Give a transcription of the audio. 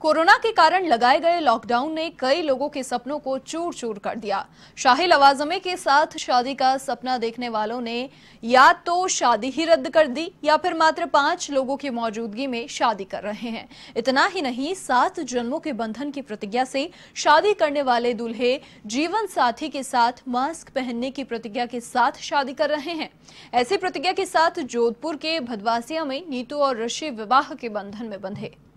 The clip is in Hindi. कोरोना के कारण लगाए गए लॉकडाउन ने कई लोगों के सपनों को चूर चूर कर दिया। शाही लवाजमे के साथ शादी का सपना देखने वालों ने या तो शादी ही रद्द कर दी या फिर मात्र 5 लोगों की मौजूदगी में शादी कर रहे हैं। इतना ही नहीं, 7 जन्मों के बंधन की प्रतिज्ञा से शादी करने वाले दूल्हे जीवन साथी के साथ मास्क पहनने की प्रतिज्ञा के साथ शादी कर रहे हैं। ऐसी प्रतिज्ञा के साथ जोधपुर के भदवासिया में नीतू और ऋषि विवाह के बंधन में बंधे।